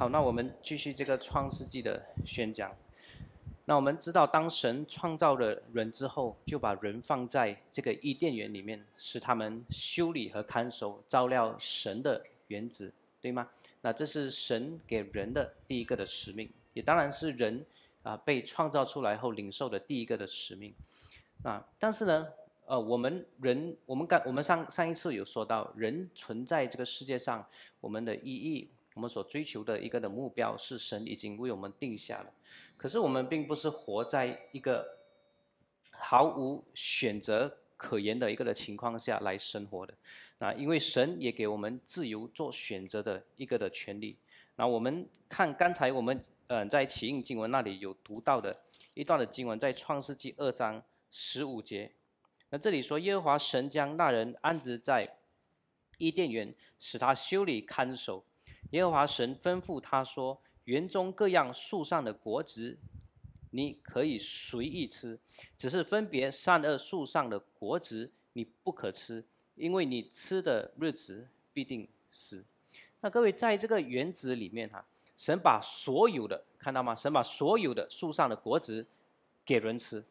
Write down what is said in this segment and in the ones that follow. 好，那我们继续这个创世纪的宣讲。那我们知道，当神创造了人之后，就把人放在这个伊甸园里面，使他们修理和看守照料神的园子，对吗？那这是神给人的第一个的使命，也当然是人被创造出来后领受的第一个的使命。那但是呢，我们上一次有说到，人存在这个世界上，我们的意义。 我们所追求的一个的目标是神已经为我们定下了，可是我们并不是活在一个毫无选择可言的一个的情况下来生活的。那因为神也给我们自由做选择的一个的权利。那我们看刚才我们在启应经文那里有读到的一段的经文，在创世纪2章15节。那这里说耶和华神将那人安置在伊甸园，使他修理看守。 耶和华神吩咐他说：“园中各样树上的果子，你可以随意吃；只是分别善恶树上的果子，你不可吃，因为你吃的日子必定死。”那各位，在这个园子里面神把所有的看到吗？神把所有的树上的果子给人吃。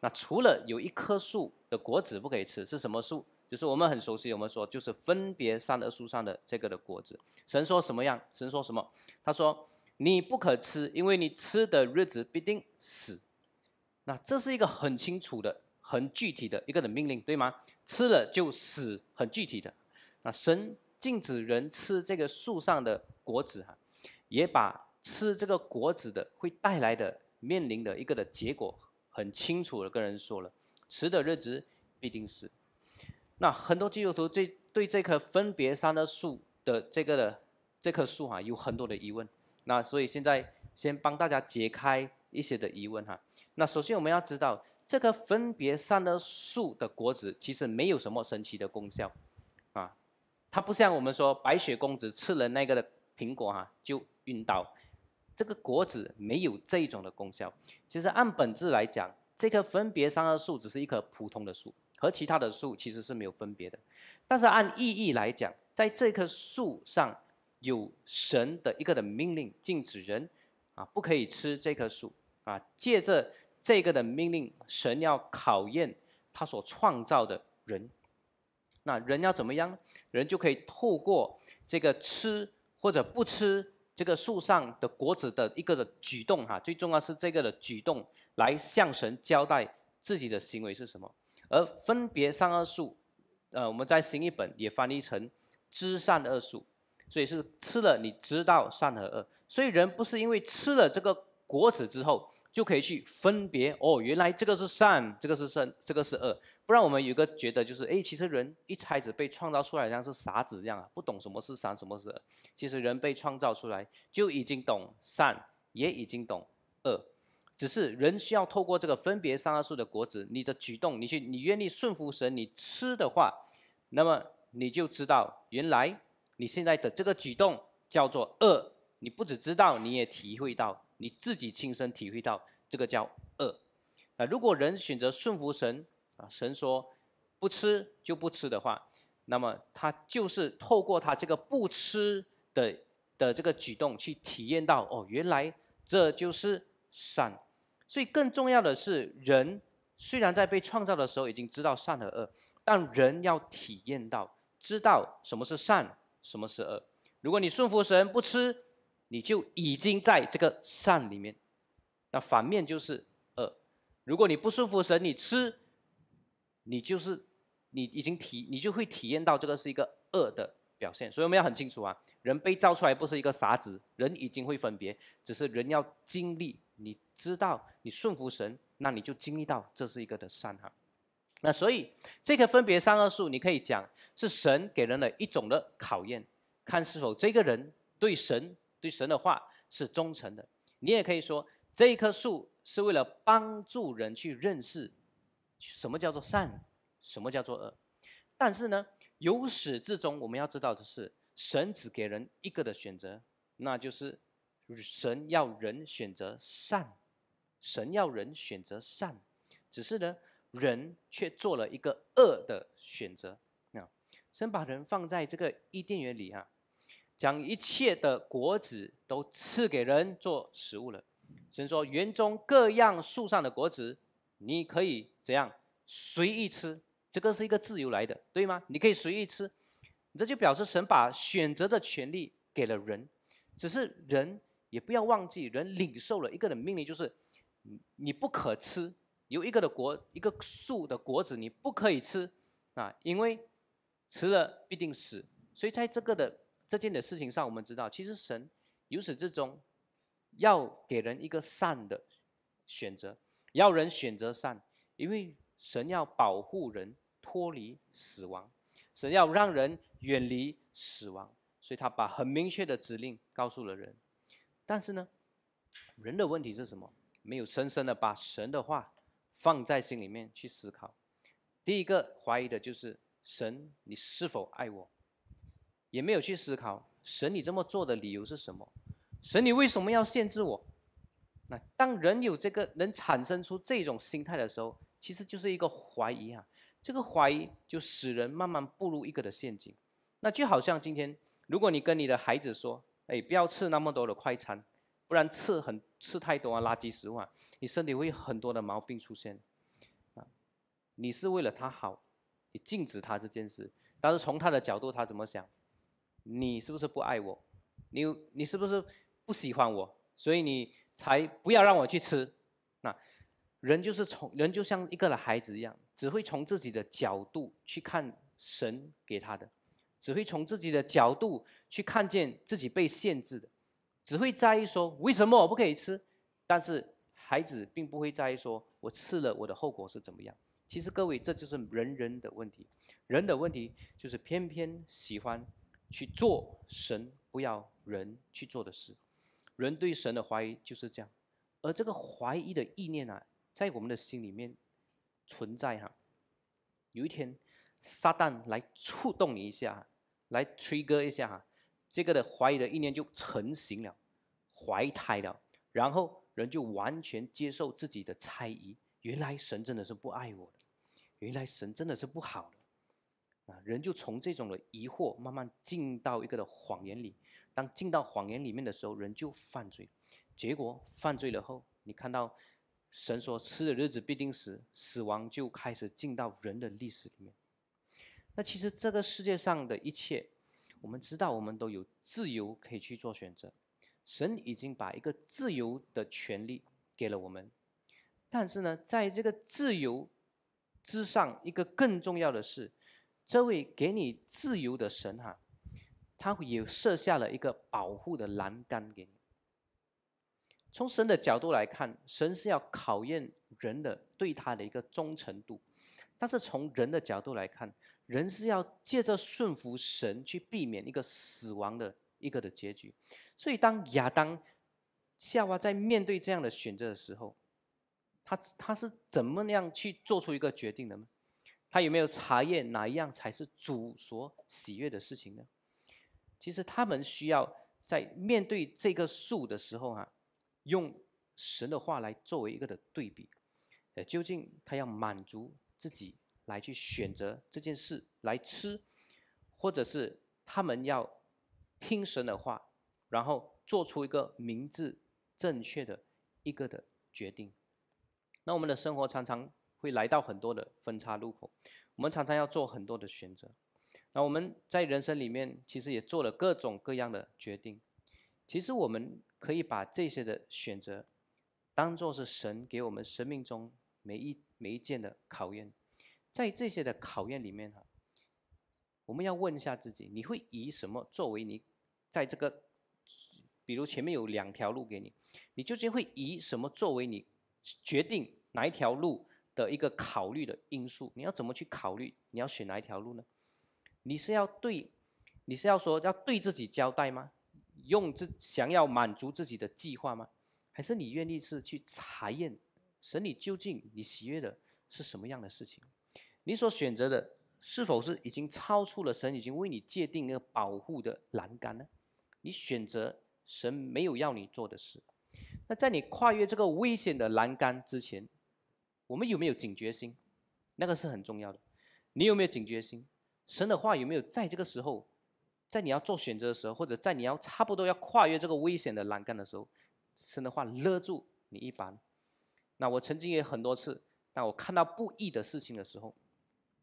那除了有一棵树的果子不可以吃，是什么树？ 就是我们很熟悉，我们说就是分别善恶树上的这个的果子。神说什么样？神说什么？他说：“你不可吃，因为你吃的日子必定死。”那这是一个很清楚的、很具体的一个的命令，对吗？吃了就死，很具体的。那神禁止人吃这个树上的果子也把吃这个果子的会带来的、面临的一个的结果很清楚的跟人说了：吃的日子必定死。 那很多基督徒对这棵分别善恶树的这棵树有很多的疑问。那所以现在先帮大家解开一些的疑问那首先我们要知道，这棵分别善恶树的果子其实没有什么神奇的功效它不像我们说白雪公主吃了那个的苹果就晕倒，这个果子没有这一种的功效。其实按本质来讲，这棵分别善恶树只是一棵普通的树。 和其他的树其实是没有分别的，但是按意义来讲，在这棵树上有神的一个的命令，禁止人不可以吃这棵树借着这个的命令，神要考验他所创造的人。那人要怎么样？人就可以透过这个吃或者不吃这个树上的果子的一个的举动最重要是这个的举动来向神交代自己的行为是什么。 而分别善恶树，我们在新译本也翻译成知善恶树，所以是吃了你知道善和恶，所以人不是因为吃了这个果子之后就可以去分别原来这个是善，这个是善，这个是恶，不然我们有个觉得就是其实人一开始被创造出来像是傻子一样不懂什么是善，什么是恶，其实人被创造出来就已经懂善，也已经懂恶。 只是人需要透过这个分别善恶树的果子，你的举动，你愿意顺服神，你吃的话，那么你就知道，原来你现在的这个举动叫做恶。你不只知道，你也体会到，你自己亲身体会到，这个叫恶。那如果人选择顺服神神说不吃就不吃的话，那么他就是透过他这个不吃的这个举动去体验到，原来这就是善。 所以更重要的是，人虽然在被创造的时候已经知道善和恶，但人要体验到知道什么是善，什么是恶。如果你顺服神不吃，你就已经在这个善里面；那反面就是恶。如果你不顺服神，你吃，你就会体验到这个是一个恶的表现。所以我们要很清楚人被造出来不是一个傻子，人已经会分别，只是人要经历。 你知道，你顺服神，那你就经历到这是一个的善那所以这个分别善恶树，你可以讲是神给人的一种的考验，看是否这个人对神的话是忠诚的。你也可以说，这一棵树是为了帮助人去认识什么叫做善，什么叫做恶。但是呢，由始至终我们要知道的是，神只给人一个的选择，那就是。 神要人选择善，神要人选择善，只是呢，人却做了一个恶的选择。神把人放在这个伊甸园里将一切的果子都赐给人做食物了。神说，园中各样树上的果子，你可以怎样随意吃？这个是一个自由来的，对吗？你可以随意吃，这就表示神把选择的权利给了人。只是人也不要忘记，人领受了一个的命令，就是你不可吃。 有一个树的果子你不可以吃啊，因为吃了必定死。所以在这件的事情上，我们知道，其实神由始至终要给人一个善的选择，要人选择善，因为神要保护人脱离死亡，神要让人远离死亡，所以他把很明确的指令告诉了人。但是呢，人的问题是什么？没有深深的把神的话 放在心里面去思考。第一个怀疑的就是：神，你是否爱我？也没有去思考神你这么做的理由是什么？神，你为什么要限制我？那当人有这个能产生出这种心态的时候，其实就是一个怀疑啊。这个怀疑就使人慢慢步入一个的陷阱。那就好像今天，如果你跟你的孩子说：“哎，不要吃那么多的快餐， 不然吃太多啊，垃圾食物啊，你身体会有很多的毛病出现。啊，你是为了他好，你禁止他这件事，但是从他的角度，他怎么想？你是不是不爱我？你是不是不喜欢我？所以你才不要让我去吃。那人就是人就像一个孩子一样，只会从自己的角度去看神给他的，只会从自己的角度去看见自己被限制的。 只会在意说为什么我不可以吃，但是孩子并不会在意说我吃了我的后果是怎么样。其实各位，这就是人的问题。人的问题就是偏偏喜欢去做神不要人去做的事。人对神的怀疑就是这样，而这个怀疑的意念啊，在我们的心里面存在哈。有一天，撒旦来触动你一下，来 trigger 一下哈，这个的怀疑的意念就成型了。 怀胎了，然后人就完全接受自己的猜疑。原来神真的是不爱我的，原来神真的是不好的啊！人就从这种的疑惑慢慢进到一个的谎言里。当进到谎言里面的时候，人就犯罪。结果犯罪了后，你看到神说：“吃的日子必定死。”死亡就开始进到人的历史里面。那其实这个世界上的一切，我们知道，我们都有自由可以去做选择。 神已经把一个自由的权利给了我们，但是呢，在这个自由之上，一个更重要的是，这位给你自由的神哈，他也设下了一个保护的栏杆给你。从神的角度来看，神是要考验人的对他的一个忠诚度，但是从人的角度来看，人是要借着顺服神去避免一个死亡的 一个的结局，所以当亚当、夏娃在面对这样的选择的时候，他是怎么样去做出一个决定的呢？他有没有查验哪一样才是主所喜悦的事情呢？其实他们需要在面对这个树的时候啊，用神的话来作为一个的对比，究竟他要满足自己来去选择这件事来吃，或者是他们要 听神的话，然后做出一个明智、正确的一个的决定。那我们的生活常常会来到很多的分岔路口，我们常常要做很多的选择。那我们在人生里面其实也做了各种各样的决定。其实我们可以把这些的选择当做是神给我们生命中每一件的考验。在这些的考验里面哈，我们要问一下自己：你会以什么作为你 在这个，比如前面有两条路给你，你究竟会以什么作为你决定哪一条路的一个考虑的因素？你要怎么去考虑？你要选哪一条路呢？你是要说要对自己交代吗？想要满足自己的计划吗？还是你愿意是去查验神你究竟你喜悦的是什么样的事情？你所选择的是否是已经超出了神已经为你界定一个保护的栏杆呢？ 你选择神没有要你做的事，那在你跨越这个危险的栏杆之前，我们有没有警觉心？那个是很重要的。你有没有警觉心？神的话有没有在这个时候在你要做选择的时候，或者在你要差不多要跨越这个危险的栏杆的时候，神的话勒住你一把。那我曾经也很多次，当我看到不义的事情的时候，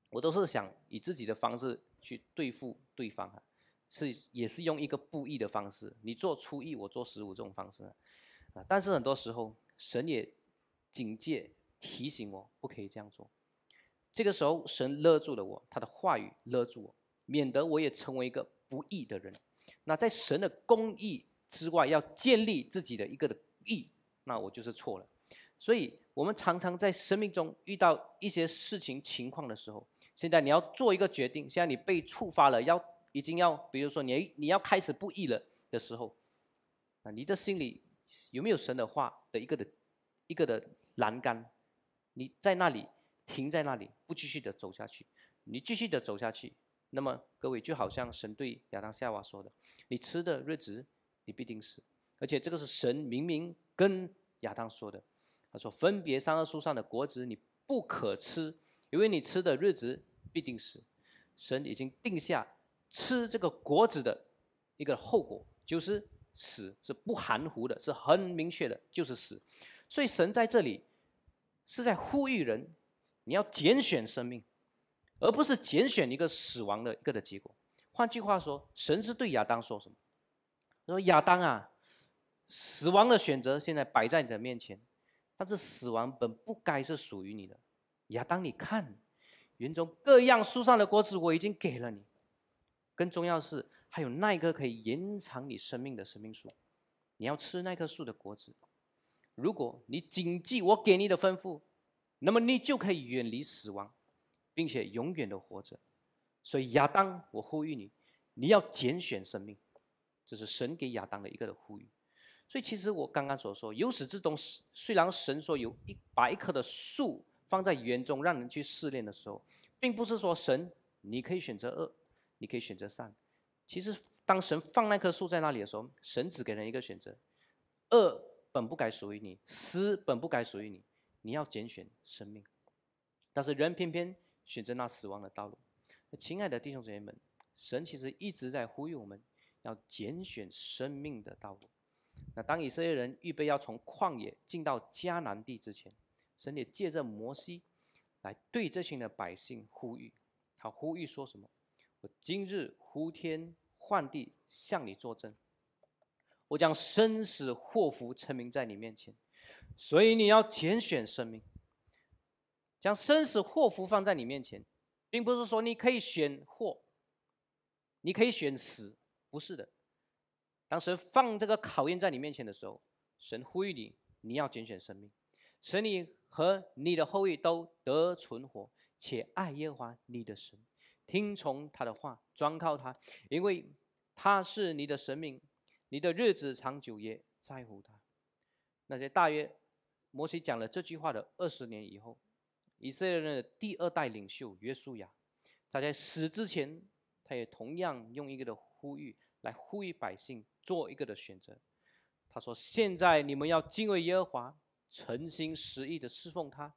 我都是想以自己的方式去对付对方啊，也是用一个不义的方式，你做初一，我做15这种方式啊。但是很多时候，神也警戒提醒我不可以这样做。 这个时候，神勒住了我，他的话语勒住我，免得我也成为一个不义的人。那在神的公义之外，要建立自己的一个的义，那我就是错了。所以，我们常常在生命中遇到一些事情、情况的时候，现在你要做一个决定，现在你被触发了，已经要，比如说你要开始不义了的时候，啊，你的心里有没有神的话的一个的栏杆？你在那里？ 停在那里，不继续的走下去。你继续的走下去，那么各位就好像神对亚当夏娃说的：“你吃的日子，你必定死。”而且这个是神明明跟亚当说的，他说：“分别善恶树上的果子你不可吃，因为你吃的日子必定死。”神已经定下吃这个果子的一个后果就是死，是不含糊的，是很明确的，就是死。所以神在这里是在呼吁人。 你要拣选生命，而不是拣选一个死亡的一个的结果。换句话说，神是对亚当说什么？他说：“亚当啊，死亡的选择现在摆在你的面前，但是死亡本不该是属于你的。亚当，你看，园中各样树上的果子我已经给了你，更重要的是还有那一棵可以延长你生命的生命树，你要吃那棵树的果子。如果你谨记我给你的吩咐。” 那么你就可以远离死亡，并且永远的活着。所以亚当，我呼吁你，你要拣选生命，这是神给亚当的一个的呼吁。所以其实我刚刚所说，由始至终，虽然神说有把一棵的树放在园中让人去试炼的时候，并不是说神你可以选择恶，你可以选择善。其实当神放那棵树在那里的时候，神只给人一个选择：恶本不该属于你，死本不该属于你。 你要拣选生命，但是人偏偏选择那死亡的道路。亲爱的弟兄姐妹们，神其实一直在呼吁我们要拣选生命的道路。那当以色列人预备要从旷野进到迦南地之前，神也借着摩西来对这群的百姓呼吁。他呼吁说什么？我今日呼天唤地向你作证，我将生死祸福陈明在你面前。 所以你要拣选生命，将生死祸福放在你面前，并不是说你可以选祸，你可以选死，不是的。当神放这个考验在你面前的时候，神呼吁你，你要拣选生命，使你和你的后裔都得存活，且爱耶和华你的神，听从他的话，专靠他，因为他是你的神明，你的日子长久也在乎他。 那些大约，摩西讲了这句话的20年以后，以色列人的第二代领袖约书亚，他在死之前，他也同样用一个的呼吁来呼吁百姓做一个的选择。他说：“现在你们要敬畏耶和华，诚心实意的侍奉他。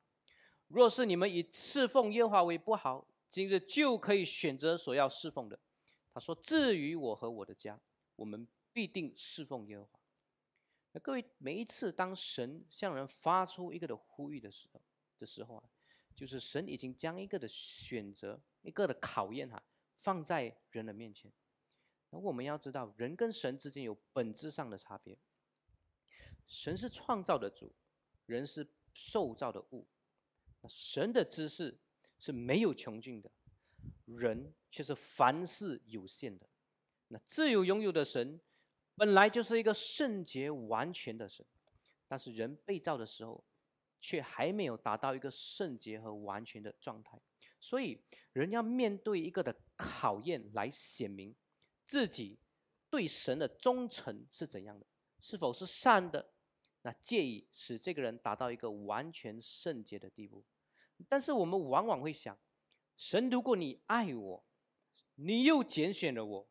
若是你们以侍奉耶和华为不好，今日就可以选择所要侍奉的。”他说：“至于我和我的家，我们必定侍奉耶和华。” 那各位，每一次当神向人发出一个的呼吁的时候啊，就是神已经将一个的选择、一个的考验哈，放在人的面前。那我们要知道，人跟神之间有本质上的差别。神是创造的主，人是受造的物。那神的知识是没有穷尽的，人却是凡事有限的。那自由拥有的神。 本来就是一个圣洁完全的神，但是人被造的时候，却还没有达到一个圣洁和完全的状态，所以人要面对一个的考验来显明自己对神的忠诚是怎样的，是否是善的，那借以使这个人达到一个完全圣洁的地步。但是我们往往会想，神，如果你爱我，你又拣选了我，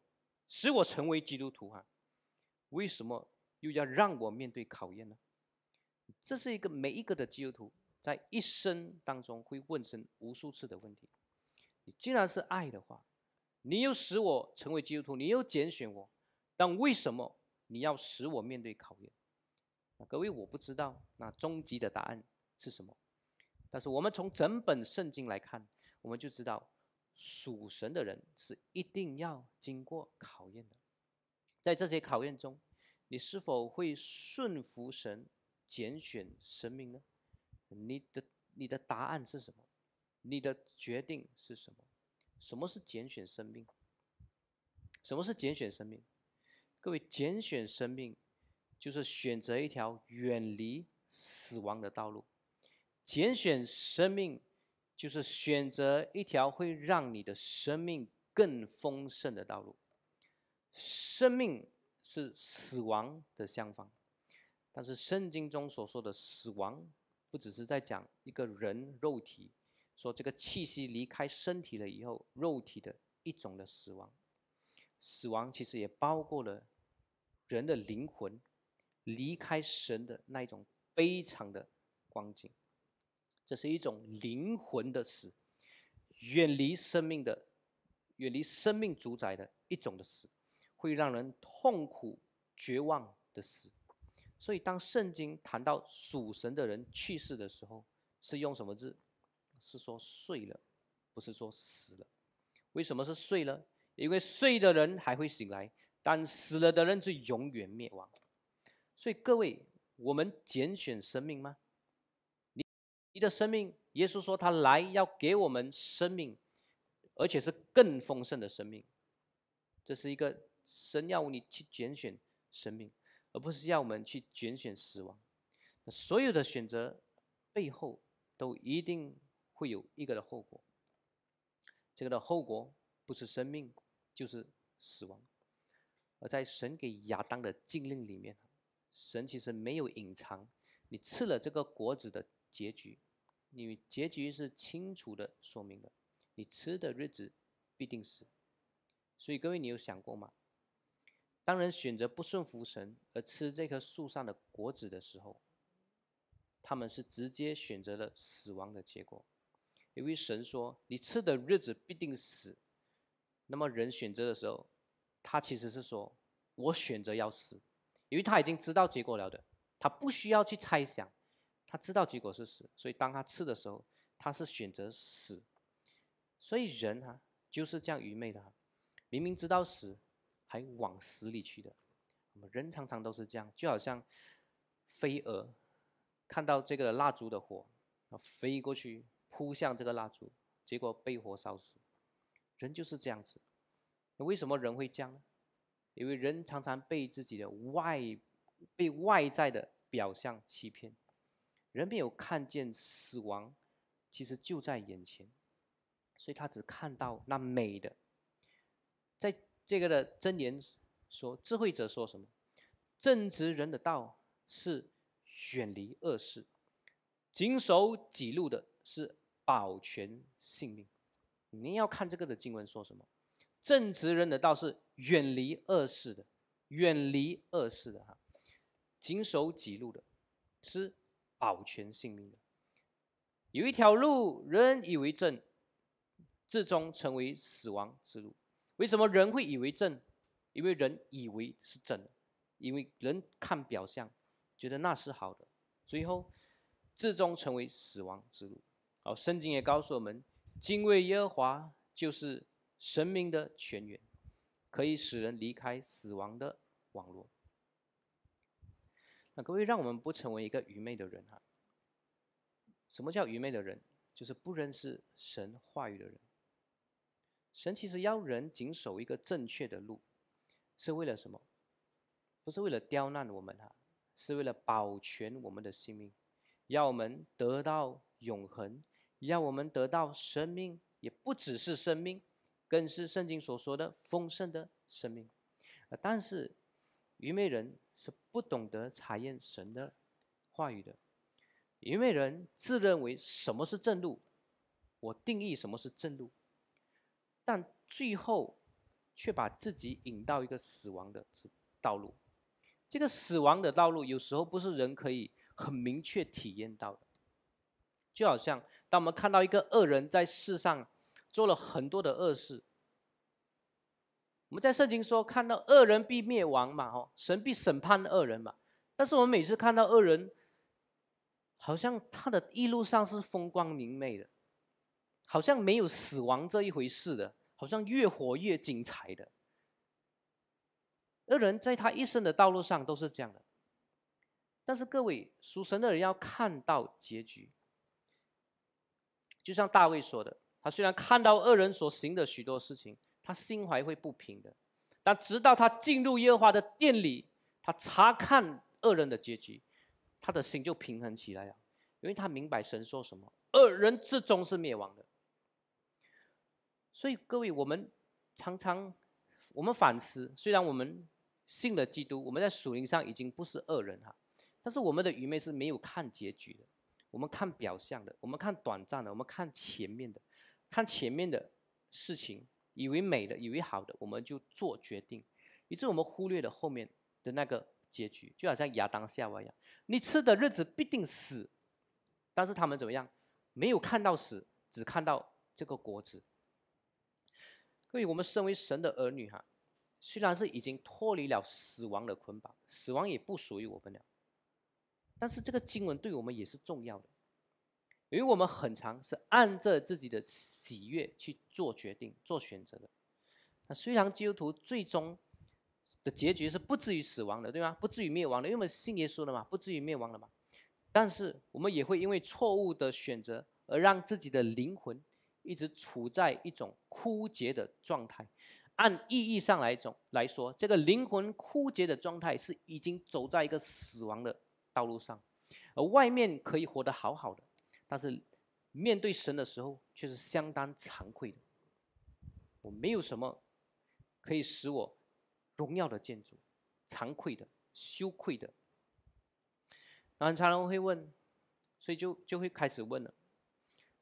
使我成为基督徒啊。 为什么又要让我面对考验呢？这是一个每一个的基督徒在一生当中会问神无数次的问题。你既然是爱的话，你又使我成为基督徒，你又拣选我，但为什么你要使我面对考验？各位，我不知道那终极的答案是什么，但是我们从整本圣经来看，我们就知道属神的人是一定要经过考验的。在这些考验中，你是否会顺服神、拣选神明呢？你的答案是什么？你的决定是什么？什么是拣选生命？什么是拣选生命？各位，拣选生命就是选择一条远离死亡的道路；拣选生命就是选择一条会让你的生命更丰盛的道路。生命是死亡的相反，但是圣经中所说的死亡，不只是在讲一个人肉体。说这个气息离开身体了以后，肉体的一种的死亡，死亡其实也包括了人的灵魂离开神的那一种悲惨的光景，这是一种灵魂的死，远离生命主宰的一种的死，会让人痛苦绝望的死。所以，当圣经谈到属神的人去世的时候，是用什么字？是说睡了，不是说死了。为什么是睡了？因为睡的人还会醒来，但死了的人是永远灭亡。所以各位，我们拣选生命吗？你的生命，耶稣说他来要给我们生命，而且是更丰盛的生命。这是一个神要你去拣选生命，而不是要我们去拣选死亡。所有的选择背后都一定会有一个的后果，这个的后果不是生命就是死亡。而在神给亚当的禁令里面，神其实没有隐藏，你吃了这个果子的结局，你结局是清楚的说明的，你吃的日子必定死。所以各位，你有想过吗？当人选择不顺服神而吃这棵树上的果子的时候，他们是直接选择了死亡的结果。因为神说你吃的日子必定死，那么人选择的时候，他其实是说我选择要死，因为他已经知道结果了的，他不需要去猜想，他知道结果是死，所以当他吃的时候，他是选择死。所以人就是这样愚昧的，明明知道死还往死里去的。我们人常常都是这样，就好像飞蛾看到这个蜡烛的火，飞过去扑向这个蜡烛，结果被火烧死。人就是这样子。为什么人会这样呢？因为人常常被自己的外在的表象欺骗，人没有看见死亡其实就在眼前，所以他只看到那美的。在这个的箴言说，智慧者说什么？正直人的道是远离恶事，谨守己路的是保全性命。你要看这个的经文说什么？正直人的道是远离恶事的，远离恶事的谨守己路的是保全性命的。有一条路人以为正，最终成为死亡之路。为什么人会以为正？因为人以为是正的，因为人看表象觉得那是好的，最后最终成为死亡之路。好，圣经也告诉我们，敬畏耶和华就是神明的泉源，可以使人离开死亡的网络。那各位，让我们不成为一个愚昧的人。什么叫愚昧的人？就是不认识神话语的人。神其实要人谨守一个正确的路，是为了什么？不是为了刁难我们是为了保全我们的性命，要我们得到永恒，要我们得到生命，也不只是生命，更是圣经所说的丰盛的生命。但是愚昧人是不懂得查验神的话语的。愚昧人自认为什么是正路，我定义什么是正路，但最后却把自己引到一个死亡的道路。这个死亡的道路有时候不是人可以很明确体验到的，就好像当我们看到一个恶人在世上做了很多的恶事，我们在圣经说看到恶人必灭亡嘛，吼，神必审判恶人嘛。但是我们每次看到恶人，好像他的一路上是风光明媚的，好像没有死亡这一回事的，好像越活越精彩的。恶人在他一生的道路上都是这样的。但是各位属神的人要看到结局，就像大卫说的，他虽然看到恶人所行的许多事情，他心怀会不平的，但直到他进入耶和华的殿里，他查看恶人的结局，他的心就平衡起来了，因为他明白神说什么，恶人最终是灭亡的。所以各位，我们常常我们反思，虽然我们信了基督，我们在属灵上已经不是恶人哈，但是我们的愚昧是没有看结局的，我们看表象的，我们看短暂的，我们看前面的，看前面的事情。以为美的，以为好的，我们就做决定，以致我们忽略了后面的那个结局，就好像亚当夏娃一样，你吃的日子必定死，但是他们怎么样？没有看到死，只看到这个果子。所以我们身为神的儿女哈，虽然是已经脱离了死亡的捆绑，死亡也不属于我们了，但是这个经文对我们也是重要的。因为我们很常是按着自己的喜悦去做决定、做选择的。那虽然基督徒最终的结局是不至于死亡的，对吗？不至于灭亡的，因为我们信耶稣了嘛，不至于灭亡了嘛。但是我们也会因为错误的选择而让自己的灵魂一直处在一种枯竭的状态。按意义上来说，这个灵魂枯竭的状态是已经走在一个死亡的道路上，而外面可以活得好好的。但是面对神的时候，却是相当惭愧的。我没有什么可以使我荣耀的建筑，惭愧的、羞愧的。那很常人会问，所以就会开始问了。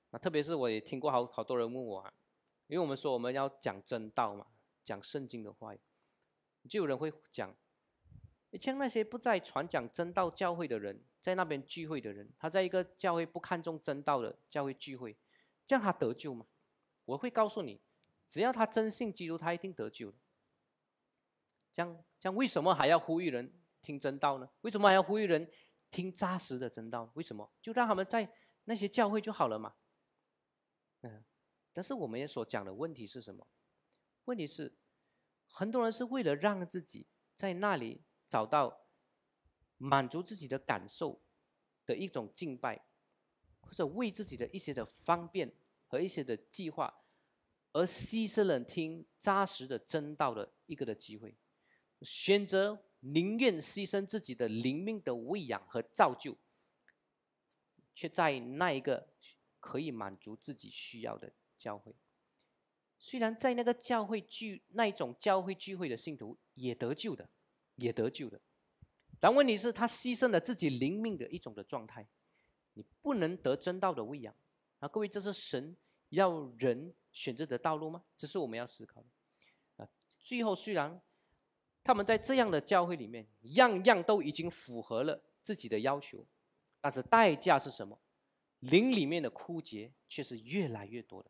那特别是我也听过好多人问我啊，因为我们说我们要讲真道嘛，讲圣经的话，就有人会讲，像那些不在传讲真道教会的人，在那边聚会的人，他在一个教会不看重真道的教会聚会，这样他得救吗？我会告诉你，只要他真信基督，他一定得救的。这样为什么还要呼吁人听真道呢？为什么还要呼吁人听扎实的真道？为什么？就让他们在那些教会就好了嘛。但是我们所讲的问题是什么？问题是，很多人是为了让自己在那里找到满足自己的感受的一种敬拜，或者为自己的一些的方便和一些的计划，而牺牲了听扎实的真道的一个的机会，选择宁愿牺牲自己的灵命的喂养和造就，却在那一个可以满足自己需要的教会。虽然在那个教会那一种教会聚会的信徒也得救的。但问题是他牺牲了自己灵命的一种的状态，你不能得真道的喂养。那各位，这是神要人选择的道路吗？这是我们要思考的。啊，最后虽然他们在这样的教会里面，样样都已经符合了自己的要求，但是代价是什么？灵里面的枯竭却是越来越多的，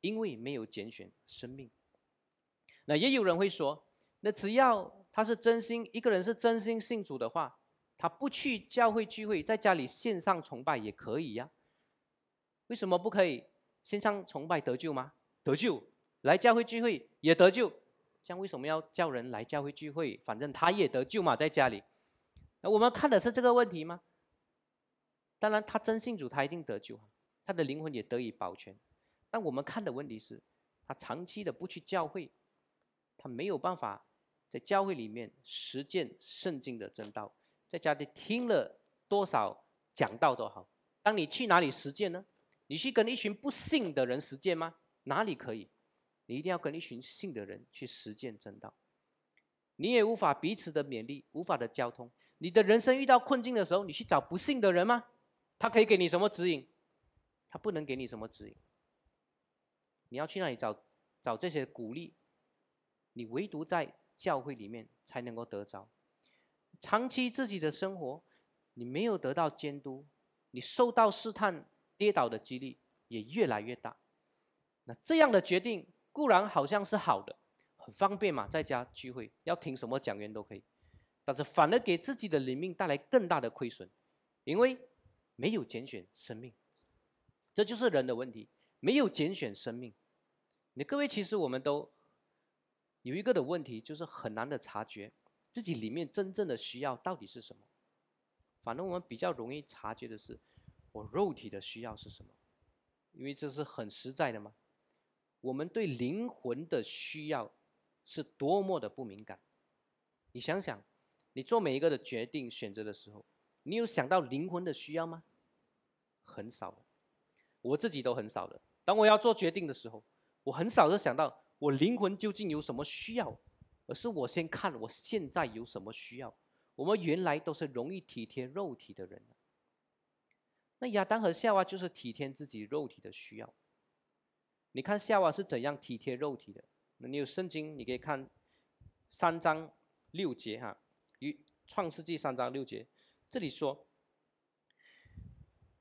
因为没有拣选生命。那也有人会说，那只要他是真心，一个人是真心信主的话，他不去教会聚会，在家里线上崇拜也可以呀。为什么不可以？线上崇拜得救吗？得救。来教会聚会也得救，这样为什么要叫人来教会聚会？反正他也得救嘛，在家里。那我们看的是这个问题吗？当然，他真信主，他一定得救，他的灵魂也得以保全。但我们看的问题是，他长期的不去教会，他没有办法在教会里面实践圣经的真道，在家里听了多少讲道都好，当你去哪里实践呢？你去跟一群不信的人实践吗？哪里可以？你一定要跟一群信的人去实践真道。你也无法彼此的勉励，无法的交通。你的人生遇到困境的时候，你去找不信的人吗？他可以给你什么指引？他不能给你什么指引。你要去那里找这些鼓励，你唯独在教会里面才能够得着。长期自己的生活，你没有得到监督，你受到试探、跌倒的几率也越来越大。那这样的决定固然好像是好的，很方便嘛，在家聚会要听什么讲员都可以，但是反而给自己的灵命带来更大的亏损，因为没有拣选生命，这就是人的问题，没有拣选生命。你各位，其实我们都有一个的问题，就是很难的察觉自己里面真正的需要到底是什么。反正我们比较容易察觉的是，我肉体的需要是什么，因为这是很实在的嘛。我们对灵魂的需要是多么的不敏感。你想想，你做每一个的决定、选择的时候，你有想到灵魂的需要吗？很少的，我自己都很少的。当我要做决定的时候，我很少的想到我灵魂究竟有什么需要，而是我先看我现在有什么需要。我们原来都是容易体贴肉体的人，那亚当和夏娃就是体贴自己肉体的需要。你看夏娃是怎样体贴肉体的？那你有圣经，你可以看3章6节哈，于创世纪3章6节，这里说：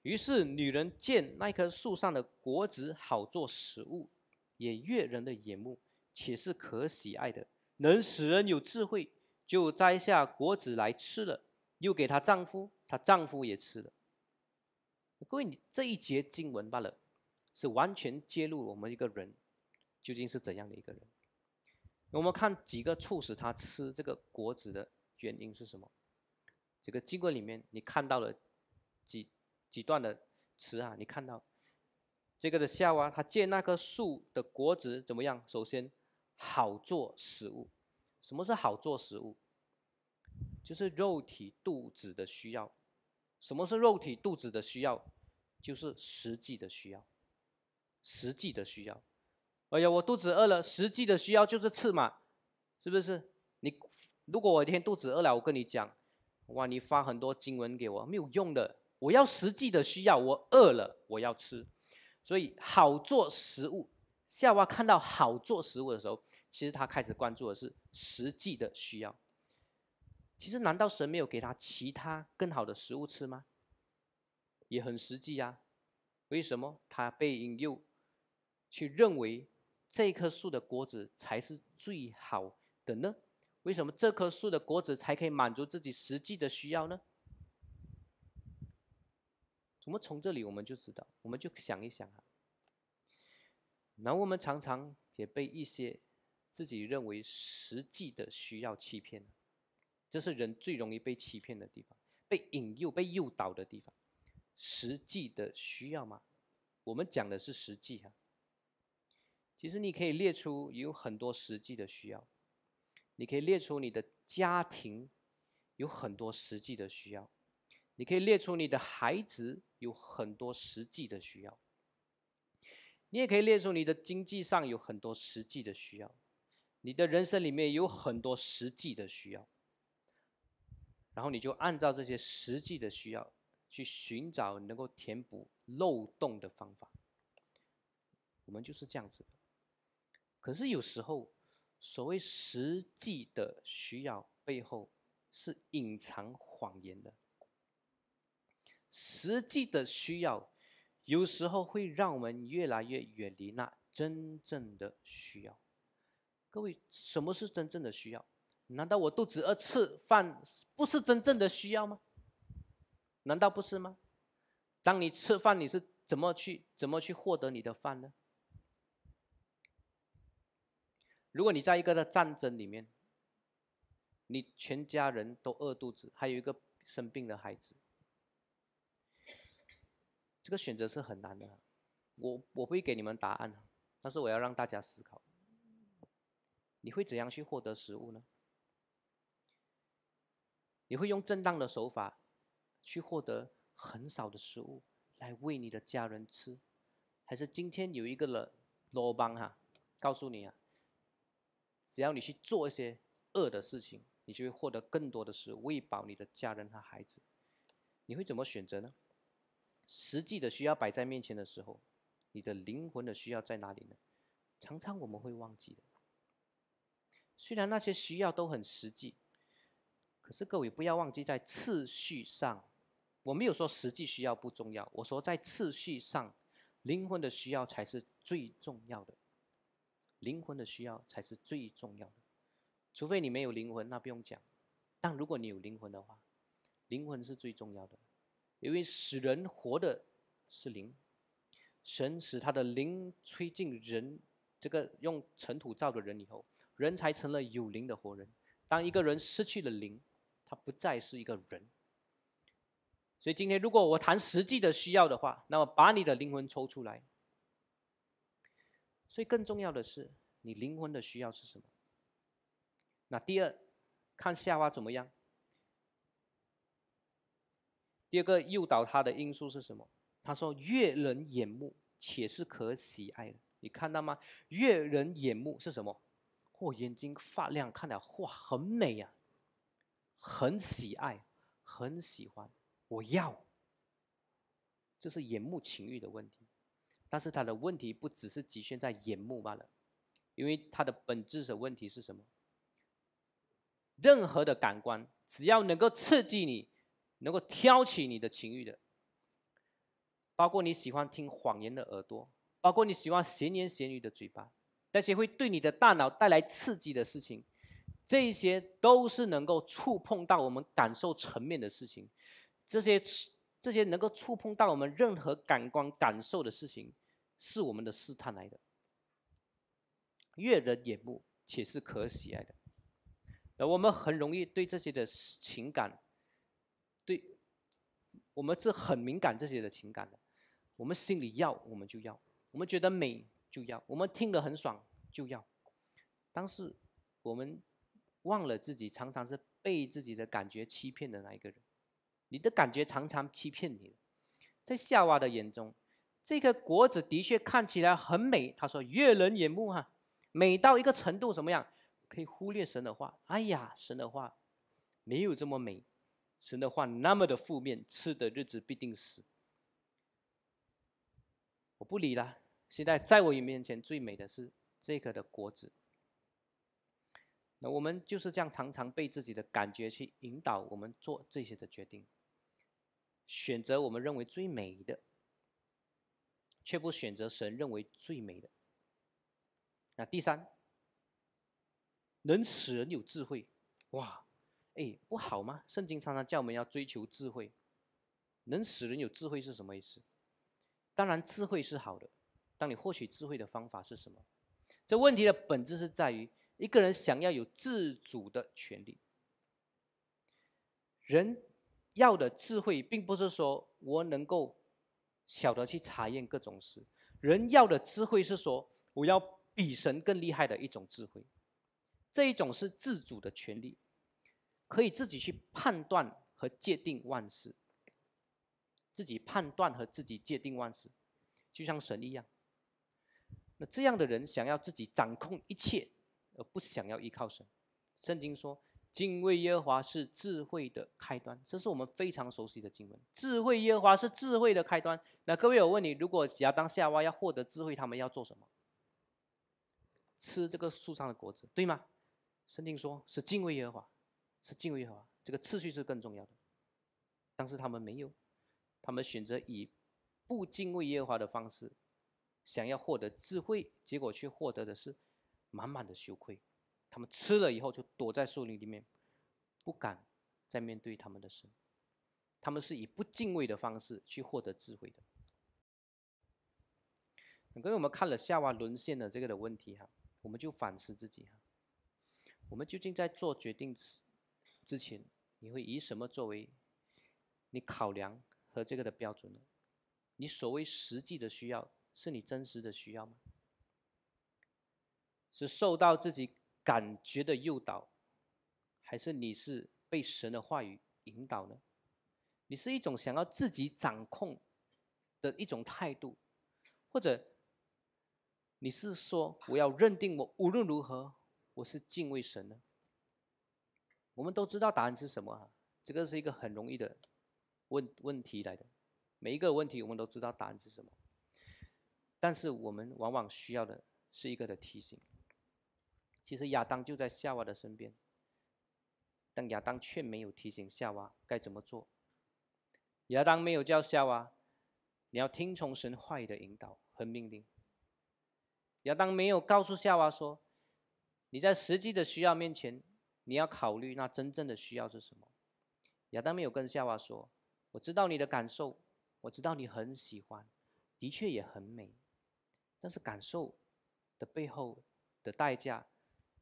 于是女人见那棵树上的果子好做食物，也悦人的眼目，且是可喜爱的，能使人有智慧。就摘下果子来吃了，又给她丈夫，她丈夫也吃了。各位，你这一节经文罢了，是完全揭露我们一个人究竟是怎样的一个人。我们看几个促使他吃这个果子的原因是什么？这个经文里面你看到了几段的词啊，你看到这个的夏娃，他见那棵树的果子怎么样？首先，好做食物。什么是好做食物？就是肉体肚子的需要。什么是肉体肚子的需要？就是实际的需要，实际的需要。哎呀，我肚子饿了，实际的需要就是吃嘛，是不是？你如果我一天肚子饿了，我跟你讲，哇，你发很多经文给我没有用的，我要实际的需要，我饿了，我要吃。所以好做食物，夏娃看到好做食物的时候，其实他开始关注的是实际的需要。其实难道神没有给他其他更好的食物吃吗？也很实际呀。为什么他被引诱去认为这棵树的果子才是最好的呢？为什么这棵树的果子才可以满足自己实际的需要呢？我们从这里我们就知道，我们就想一想啊。然后我们常常也被一些自己认为实际的需要欺骗，这是人最容易被欺骗的地方，被引诱、被诱导的地方。实际的需要嘛，我们讲的是实际哈。其实你可以列出有很多实际的需要，你可以列出你的家庭有很多实际的需要，你可以列出你的孩子有很多实际的需要，你也可以列出你的经济上有很多实际的需要，你的人生里面有很多实际的需要。然后你就按照这些实际的需要去寻找能够填补漏洞的方法。我们就是这样子。可是有时候所谓实际的需要背后是隐藏谎言的。实际的需要有时候会让我们越来越远离那真正的需要。各位，什么是真正的需要？难道我肚子饿吃饭不是真正的需要吗？难道不是吗？当你吃饭，你是怎么去获得你的饭呢？如果你在一个的战争里面，你全家人都饿肚子，还有一个生病的孩子，这个选择是很难的。我不会给你们答案，但是我要让大家思考，你会怎样去获得食物呢？你会用正当的手法去获得很少的食物来喂你的家人吃，还是今天有一个罗邦哈，告诉你啊，只要你去做一些恶的事情，你就会获得更多的食物喂饱你的家人和孩子。你会怎么选择呢？实际的需要摆在面前的时候，你的灵魂的需要在哪里呢？常常我们会忘记的。虽然那些需要都很实际，可是各位不要忘记，在次序上，我没有说实际需要不重要，我说在次序上，灵魂的需要才是最重要的。灵魂的需要才是最重要的。除非你没有灵魂，那不用讲。但如果你有灵魂的话，灵魂是最重要的，因为使人活的是灵。神使他的灵吹进人这个用尘土造的人以后，人才成了有灵的活人。当一个人失去了灵，他不再是一个人。所以今天如果我谈实际的需要的话，那么把你的灵魂抽出来。所以更重要的是，你灵魂的需要是什么？那第二，看夏娃怎么样。第二个诱导他的因素是什么？他说：“悦人眼目，且是可喜爱的。”你看到吗？悦人眼目是什么？哦，眼睛发亮，看了哇，很美呀、啊，很喜爱，很喜欢，我要。这是眼目情欲的问题，但是他的问题不只是局限在眼目罢了，因为他的本质的问题是什么？任何的感官，只要能够刺激你，能够挑起你的情欲的。包括你喜欢听谎言的耳朵，包括你喜欢闲言闲语的嘴巴，那些会对你的大脑带来刺激的事情，这些都是能够触碰到我们感受层面的事情。这些能够触碰到我们任何感官感受的事情，是我们的试探来的。悦人眼目，且是可喜爱的。而我们很容易对这些的情感，我们是很敏感这些的情感的。我们心里要，我们就要；我们觉得美就要；我们听得很爽就要。但是我们忘了自己常常是被自己的感觉欺骗的那一个人。你的感觉常常欺骗你。在夏娃的眼中，这个果子的确看起来很美，他说悦人眼目啊，美到一个程度什么样？可以忽略神的话。哎呀，神的话没有这么美。神的话那么的负面，吃的日子必定死。我不理了。现在在我面前最美的是这个的果子。那我们就是这样常常被自己的感觉去引导我们做这些的决定，选择我们认为最美的，却不选择神认为最美的。那第三，能使人有智慧。哇！哎，不好吗？圣经常常叫我们要追求智慧。能使人有智慧是什么意思？当然智慧是好的，但你获取智慧的方法是什么？这问题的本质是在于一个人想要有自主的权利。人要的智慧并不是说我能够晓得去查验各种事，人要的智慧是说我要比神更厉害的一种智慧。这一种是自主的权利，可以自己去判断和界定万事，自己判断和自己界定万事，就像神一样。那这样的人想要自己掌控一切，而不想要依靠神。圣经说：“敬畏耶和华是智慧的开端。”这是我们非常熟悉的经文。智慧耶和华是智慧的开端。那各位，我问你，如果亚当夏娃要获得智慧，他们要做什么？吃这个树上的果子，对吗？圣经说是敬畏耶和华。是敬畏耶和华，这个次序是更重要的。但是他们没有，他们选择以不敬畏耶和华的方式，想要获得智慧，结果却获得的是满满的羞愧。他们吃了以后就躲在树林里面，不敢再面对他们的神。他们是以不敬畏的方式去获得智慧的。因为我们看了夏娃沦陷的这个的问题哈，我们就反思自己哈，我们究竟在做决定之前，你会以什么作为你考量和这个的标准呢？你所谓实际的需要，是你真实的需要吗？是受到自己感觉的诱导，还是你是被神的话语引导呢？你是一种想要自己掌控的一种态度，或者你是说我要认定我无论如何我是敬畏神呢？我们都知道答案是什么啊？这个是一个很容易的问题来的，每一个问题我们都知道答案是什么，但是我们往往需要的是一个的提醒。其实亚当就在夏娃的身边，但亚当却没有提醒夏娃该怎么做。亚当没有叫夏娃，你要听从神话语的引导和命令。亚当没有告诉夏娃说，你在实际的需要面前，你要考虑那真正的需要是什么。亚当没有跟夏娃说，我知道你的感受，我知道你很喜欢，的确也很美，但是感受的背后的代价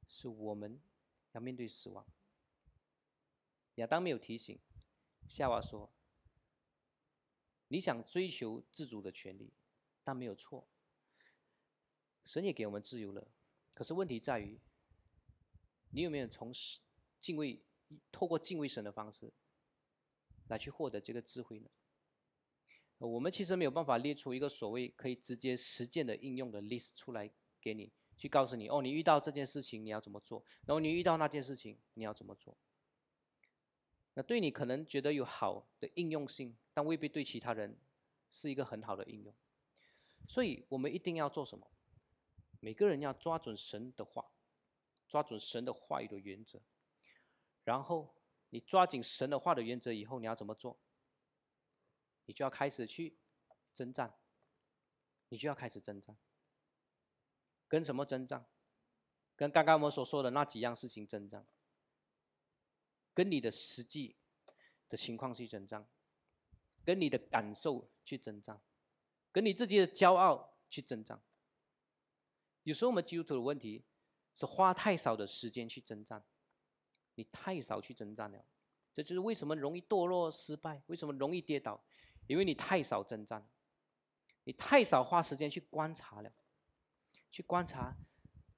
是我们要面对死亡。亚当没有提醒夏娃说，你想追求自主的权利，但没有错，神也给我们自由了。可是问题在于，你有没有从敬畏，透过敬畏神的方式来去获得这个智慧呢？我们其实没有办法列出一个所谓可以直接实践的应用的 list 出来给你，去告诉你哦，你遇到这件事情你要怎么做，然后你遇到那件事情你要怎么做。那对你可能觉得有好的应用性，但未必对其他人是一个很好的应用。所以我们一定要做什么？每个人要抓准神的话，抓准神的话语的原则。然后你抓紧神的话的原则以后，你要怎么做？你就要开始去征战，你就要开始征战。跟什么征战？跟刚刚我们所说的那几样事情征战，跟你的实际的情况去征战，跟你的感受去征战，跟你自己的骄傲去征战。有时候我们基督徒的问题是花太少的时间去征战，你太少去征战了，这就是为什么容易堕落失败，为什么容易跌倒，因为你太少征战了，你太少花时间去观察了，去观察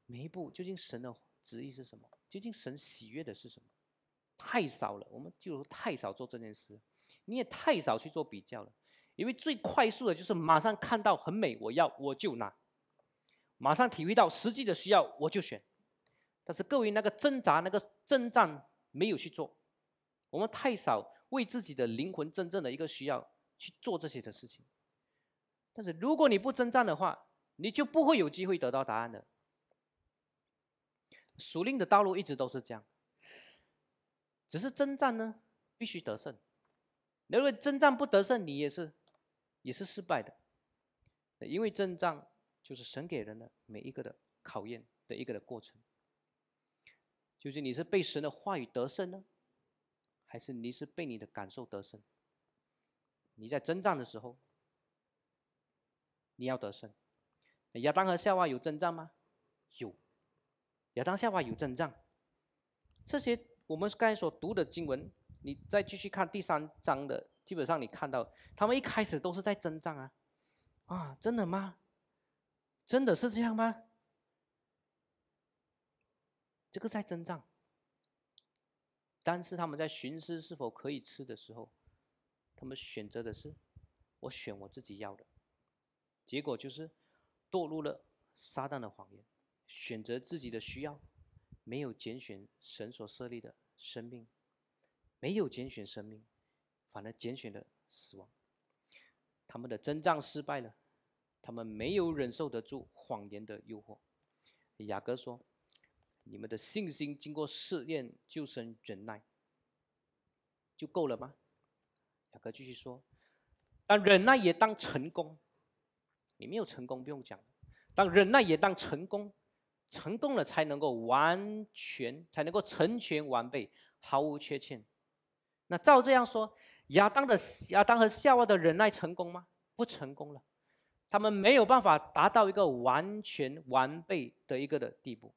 每一步究竟神的旨意是什么，究竟神喜悦的是什么，太少了。我们就太少做这件事，你也太少去做比较了，因为最快速的就是马上看到很美，我要我就拿，马上体会到实际的需要我就选。但是各位，那个挣扎那个征战没有去做，我们太少为自己的灵魂真正的一个需要去做这些的事情。但是如果你不征战的话，你就不会有机会得到答案的。属灵的道路一直都是这样，只是征战呢必须得胜，如果征战不得胜，你也是失败的。因为征战就是神给人的每一个的考验的一个的过程。就是你是被神的话语得胜呢，还是你是被你的感受得胜？你在征战的时候，你要得胜。亚当和夏娃有征战吗？有。亚当夏娃有征战。这些我们刚才所读的经文，你再继续看第3章的，基本上你看到他们一开始都是在征战啊。啊，真的吗？真的是这样吗？这个在征战，但是他们在寻思是否可以吃的时候，他们选择的是我选我自己要的，结果就是堕入了撒旦的谎言，选择自己的需要，没有拣选神所设立的生命，没有拣选生命，反而拣选了死亡。他们的征战失败了，他们没有忍受得住谎言的诱惑。雅各说，你们的信心经过试验，就生忍耐，就够了吗？雅各继续说，当忍耐也当成功，你没有成功不用讲，当忍耐也当成功，成功了才能够完全，才能够成全完备，毫无缺欠。那照这样说，亚当和夏娃的忍耐成功吗？不成功了，他们没有办法达到一个完全完备的一个的地步。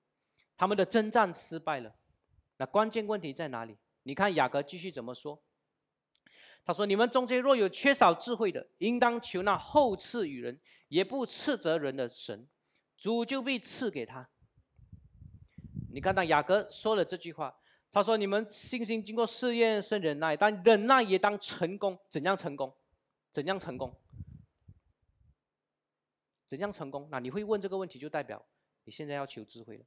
他们的征战失败了，那关键问题在哪里？你看雅各继续怎么说？他说：“你们中间若有缺少智慧的，应当求那厚赐与人，也不斥责人的神，主就必赐给他。”你看到雅各说了这句话，他说：“你们信心经过试验生忍耐，但忍耐也当成功。”怎样成功？怎样成功？怎样成功？那你会问这个问题，就代表你现在要求智慧了。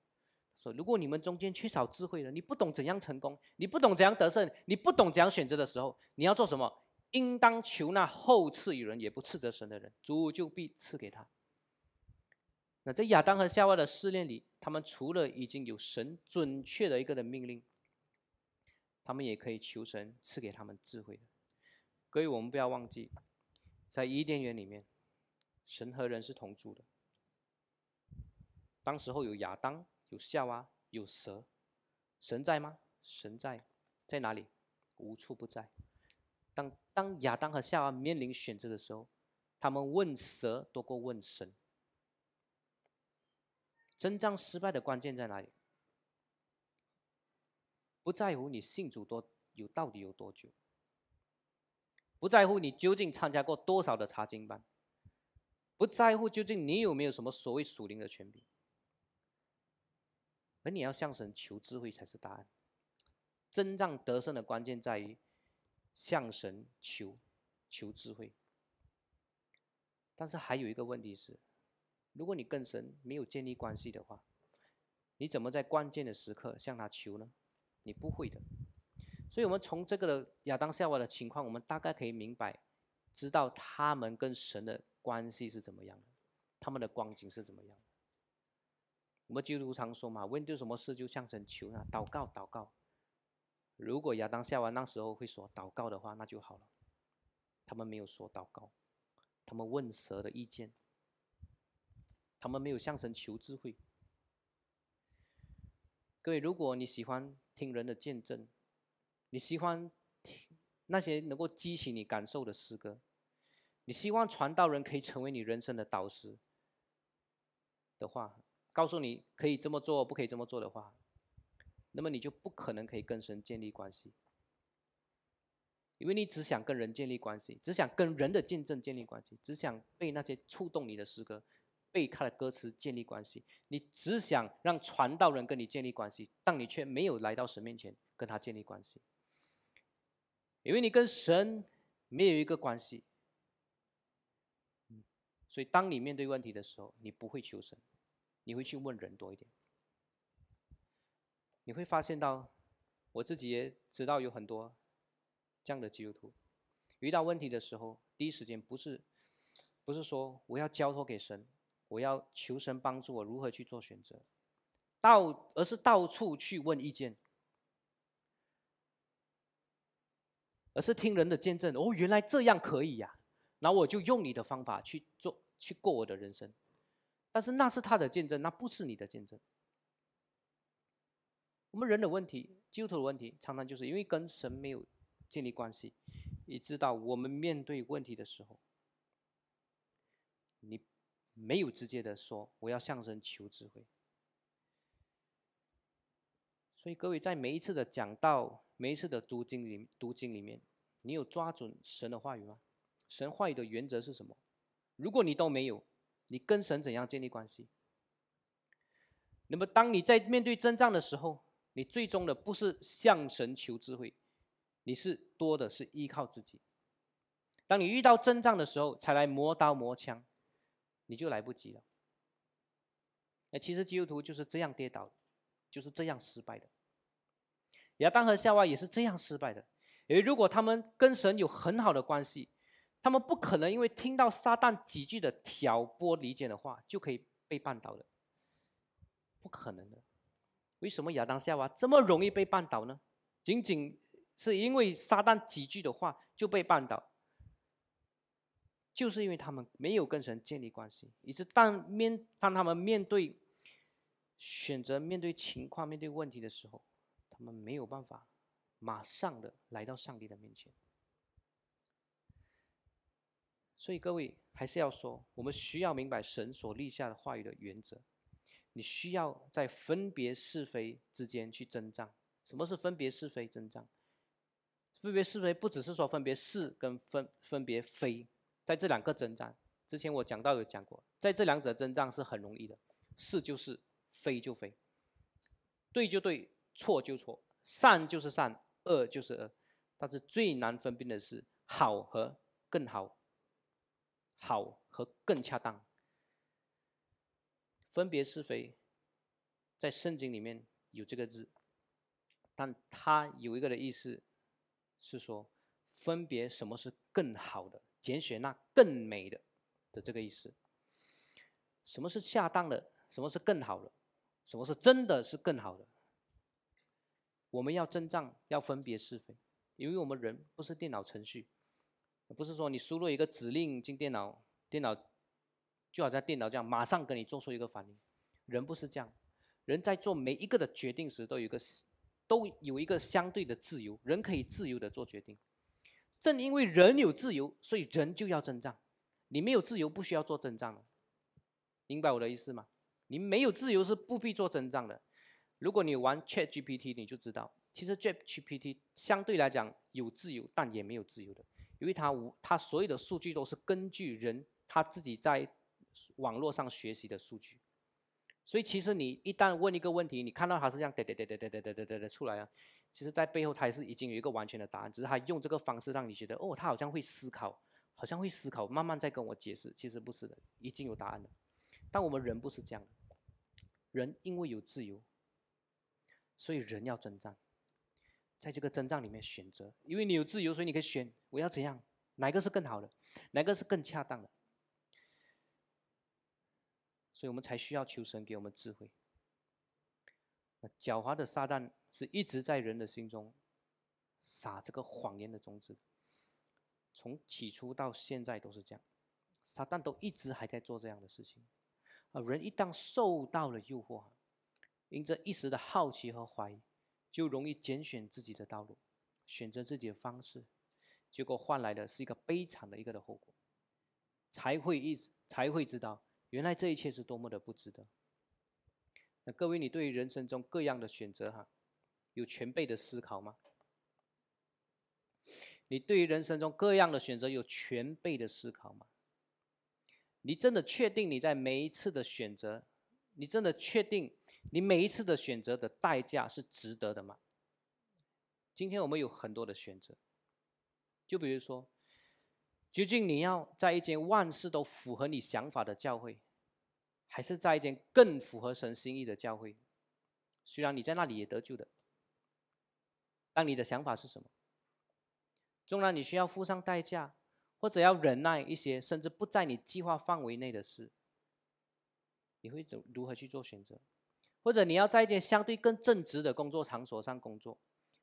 说，如果你们中间缺少智慧的，你不懂怎样成功，你不懂怎样得胜，你不懂怎样选择的时候，你要做什么？应当求那厚赐与人也不斥责神的人，主就必赐给他。那在亚当和夏娃的试炼里，他们除了已经有神准确的一个的命令，他们也可以求神赐给他们智慧的。各位，我们不要忘记，在伊甸园里面，神和人是同住的，当时候有亚当，有夏娃，有蛇，神在吗？神在，在哪里？无处不在。当亚当和夏娃面临选择的时候，他们问蛇多过问神。征战失败的关键在哪里？不在乎你信主到底有多久，不在乎你究竟参加过多少的查经班，不在乎究竟你有没有什么所谓属灵的权柄，而你要向神求智慧才是答案。真正得胜的关键在于向神求智慧。但是还有一个问题是，如果你跟神没有建立关系的话，你怎么在关键的时刻向他求呢？你不会的。所以我们从这个亚当夏娃的情况，我们大概可以明白，知道他们跟神的关系是怎么样的，他们的光景是怎么样的。我们基督徒常说嘛，问对什么事就向神求啊，祷告祷告。如果亚当夏娃那时候会说祷告的话，那就好了。他们没有说祷告，他们问蛇的意见，他们没有向神求智慧。各位，如果你喜欢听人的见证，你喜欢听那些能够激起你感受的诗歌，你希望传道人可以成为你人生的导师的话，告诉你可以这么做不可以这么做的话，那么你就不可能可以跟神建立关系，因为你只想跟人建立关系，只想跟人的见证建立关系，只想被那些触动你的诗歌，被他的歌词建立关系，你只想让传道人跟你建立关系，但你却没有来到神面前跟他建立关系，因为你跟神没有一个关系。所以当你面对问题的时候，你不会求神，你会去问人多一点。你会发现到，我自己也知道有很多这样的基督徒，遇到问题的时候，第一时间不是说我要交托给神，我要求神帮助我如何去做选择，而是到处去问意见，而是听人的见证。哦，原来这样可以呀，然后我就用你的方法去做，去过我的人生。但是那是他的见证，那不是你的见证。我们人的问题，基督徒的问题，常常就是因为跟神没有建立关系，你知道我们面对问题的时候，你没有直接的说我要向神求智慧。所以各位，在每一次的讲道，每一次的读经里面，你有抓准神的话语吗？神话语的原则是什么？如果你都没有，你跟神怎样建立关系？那么当你在面对征战的时候，你最终的不是向神求智慧，你是多的是依靠自己。当你遇到征战的时候才来磨刀磨枪，你就来不及了。其实基督徒就是这样跌倒的，就是这样失败的。亚当和夏娃也是这样失败的，因为如果他们跟神有很好的关系，他们不可能因为听到撒旦几句的挑拨离间的话就可以被绊倒的，不可能的。为什么亚当夏娃这么容易被绊倒呢？仅仅是因为撒旦几句的话就被绊倒，就是因为他们没有跟神建立关系，以致当他们面对选择、面对情况、面对问题的时候，他们没有办法马上的来到上帝的面前。所以各位，还是要说，我们需要明白神所立下的话语的原则。你需要在分别是非之间去征战。什么是分别是非征战？分别是非不只是说分别是跟分别非，在这两个征战，之前我讲到有讲过，在这两者征战是很容易的，是就是，非就非，对就对，错就错，善就是善，恶就是恶。但是最难分辨的是好和更好，好和更恰当。分别是非在圣经里面有这个字，但它有一个的意思是说分别什么是更好的，拣选那更美的这个意思。什么是恰当的，什么是更好的，什么是真的是更好的。我们要征战，要分别是非，因为我们人不是电脑程序，不是说你输入一个指令进电脑，就好像电脑这样马上跟你做出一个反应。人不是这样，人在做每一个的决定时都有一个相对的自由，人可以自由的做决定。正因为人有自由，所以人就要征战。你没有自由，不需要做征战了，明白我的意思吗？你没有自由是不必做征战的。如果你玩 ChatGPT， 你就知道，其实 ChatGPT 相对来讲有自由，但也没有自由的，因为它所有的数据都是根据人他自己在网络上学习的数据。 所以其实你一旦问一个问题，你看到它是这样得出来啊，其实在背后它是已经有一个完全的答案，只是它用这个方式让你觉得哦，它好像会思考，好像会思考，慢慢再跟我解释，其实不是的，已经有答案了。但我们人不是这样的，人因为有自由，所以人要征战，在这个征战里面选择，因为你有自由，所以你可以选我要怎样，哪个是更好的，哪个是更恰当的。 所以我们才需要求神给我们智慧。那狡猾的撒旦是一直在人的心中撒这个谎言的种子，从起初到现在都是这样，撒旦都一直还在做这样的事情。啊，人一旦受到了诱惑，因着一时的好奇和怀疑，就容易拣选自己的道路，选择自己的方式，结果换来的是一个悲惨的后果，才会知道。 原来这一切是多么的不值得。那各位，你对于人生中各样的选择有全备的思考吗？你对于人生中各样的选择有全备的思考吗？你真的确定你在每一次的选择，你真的确定你每一次的选择的代价是值得的吗？今天我们有很多的选择，就比如说。 究竟你要在一间万事都符合你想法的教会，还是在一间更符合神心意的教会？虽然你在那里也得救的，但你的想法是什么？纵然你需要付上代价，或者要忍耐一些甚至不在你计划范围内的事，你会如何去做选择？或者你要在一间相对更正直的工作场所上工作？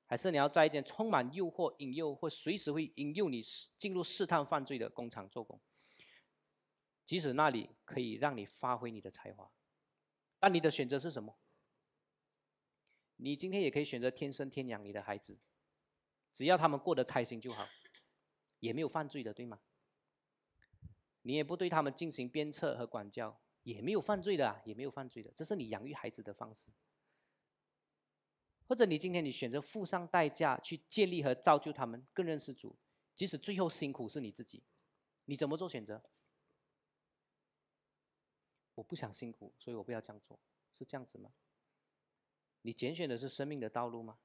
还是你要在一间充满诱惑、引诱或随时会引诱你进入试探、犯罪的工厂做工，即使那里可以让你发挥你的才华，但你的选择是什么？你今天也可以选择天生天养你的孩子，只要他们过得开心就好，也没有犯罪的，对吗？你也不对他们进行鞭策和管教，也没有犯罪的，也没有犯罪的，这是你养育孩子的方式。 或者你今天选择付上代价去建立和造就他们，更认识主，即使最后辛苦是你自己，你怎么做选择？我不想辛苦，所以我不要这样做，是这样子吗？你拣选的是生命的道路吗？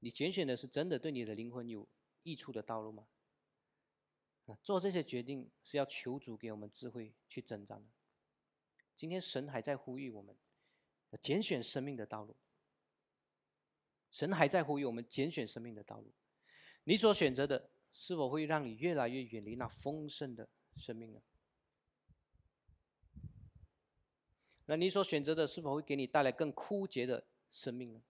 你拣选的是真的对你的灵魂有益处的道路吗？做这些决定是要求主给我们智慧去征战的。今天神还在呼吁我们，拣选生命的道路。 神还在呼吁我们拣选生命的道路，你所选择的是否会让你越来越远离那丰盛的生命呢？那你所选择的是否会给你带来更枯竭的生命呢？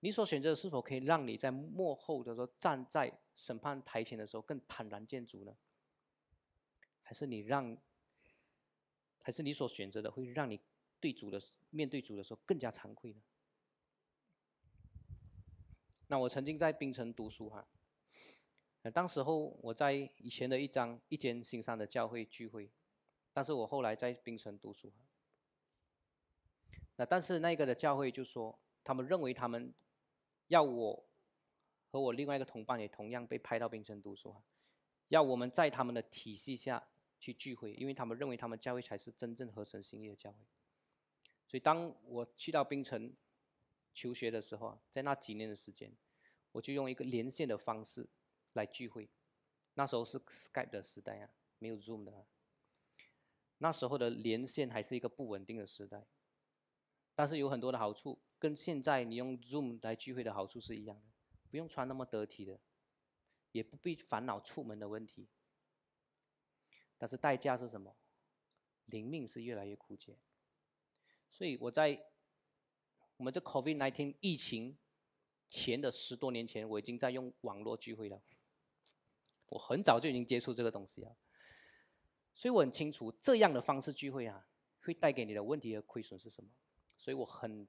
你所选择的是否可以让你在末后的时候站在审判台前的时候更坦然见主呢？还是你所选择的会让你面对主的时候更加惭愧呢？ 那我曾经在槟城读书当时候我在以前的一间新山的教会聚会，但是我后来在槟城读书但是那个的教会就说，他们认为他们要我和我另外一个同伴也同样被派到槟城读书要我们在他们的体系下去聚会，因为他们认为他们教会才是真正合神心意的教会。所以当我去到槟城。 求学的时候在那几年的时间，我就用一个连线的方式来聚会。那时候是 Skype 的时代没有 Zoom 的。那时候的连线还是一个不稳定的时代，但是有很多的好处，跟现在你用 Zoom 来聚会的好处是一样的，不用穿那么得体的，也不必烦恼出门的问题。但是代价是什么？灵命是越来越枯竭。所以我们这 COVID-19 疫情前的10多年前，我已经在用网络聚会了。我很早就已经接触这个东西了，所以我很清楚这样的方式聚会会带给你的问题和亏损是什么？所以我很